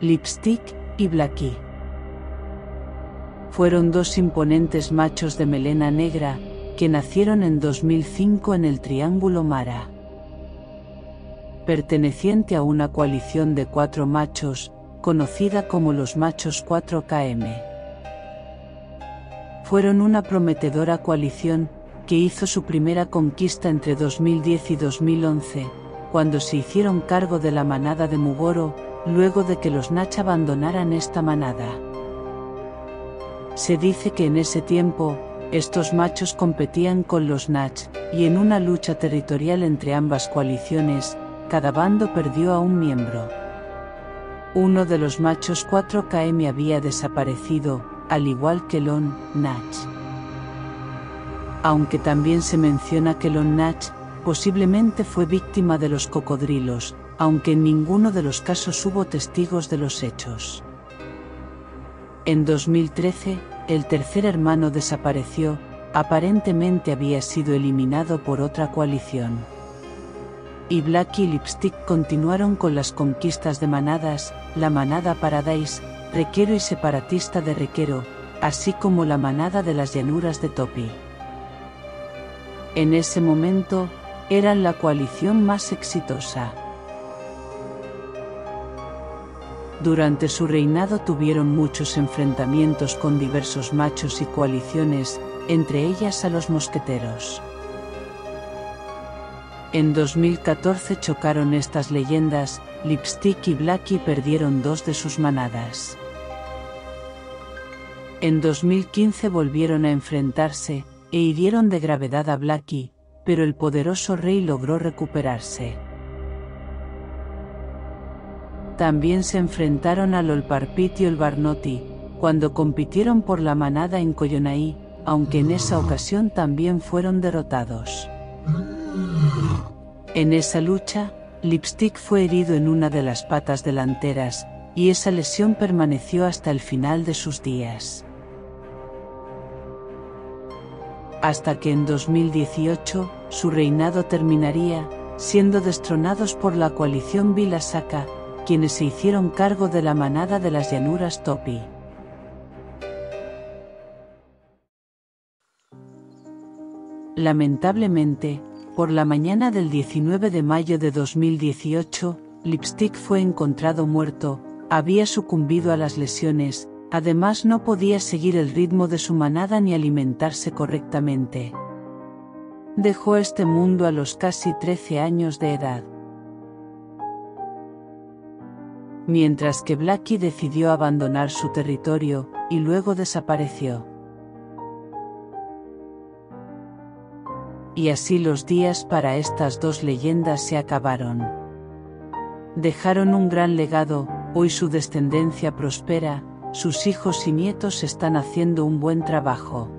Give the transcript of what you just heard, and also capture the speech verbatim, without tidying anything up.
Lipstick y Blackie. Fueron dos imponentes machos de melena negra que nacieron en dos mil cinco en el Triángulo Mara, perteneciente a una coalición de cuatro machos, conocida como los Machos cuatro K M. Fueron una prometedora coalición que hizo su primera conquista entre dos mil diez y dos mil once, cuando se hicieron cargo de la manada de Mugoro, luego de que los Natch abandonaran esta manada. Se dice que en ese tiempo, estos machos competían con los Natch, y en una lucha territorial entre ambas coaliciones, cada bando perdió a un miembro. Uno de los Machos cuatro K M había desaparecido, al igual que Lon Notch. Aunque también se menciona que Lon Notch posiblemente fue víctima de los cocodrilos, aunque en ninguno de los casos hubo testigos de los hechos. En dos mil trece, el tercer hermano desapareció, aparentemente había sido eliminado por otra coalición. Y Blackie y Lipstick continuaron con las conquistas de manadas, la manada Paradise, Requero y Separatista de Requero, así como la manada de las llanuras de Topi. En ese momento, eran la coalición más exitosa. Durante su reinado tuvieron muchos enfrentamientos con diversos machos y coaliciones, entre ellas a los mosqueteros. En dos mil catorce chocaron estas leyendas, Lipstick y Blackie perdieron dos de sus manadas. En dos mil quince volvieron a enfrentarse, e hirieron de gravedad a Blackie, pero el poderoso rey logró recuperarse. También se enfrentaron al Olparpit y el Barnotti, cuando compitieron por la manada en Coyonaí, aunque en esa ocasión también fueron derrotados. En esa lucha, Lipstick fue herido en una de las patas delanteras, y esa lesión permaneció hasta el final de sus días. Hasta que en dos mil dieciocho, su reinado terminaría, siendo destronados por la coalición Vilasaka, quienes se hicieron cargo de la manada de las llanuras Topi. Lamentablemente, por la mañana del diecinueve de mayo de dos mil dieciocho, Lipstick fue encontrado muerto, había sucumbido a las lesiones, además no podía seguir el ritmo de su manada ni alimentarse correctamente. Dejó este mundo a los casi trece años de edad. Mientras que Blackie decidió abandonar su territorio, y luego desapareció. Y así los días para estas dos leyendas se acabaron. Dejaron un gran legado, hoy su descendencia prospera, sus hijos y nietos están haciendo un buen trabajo.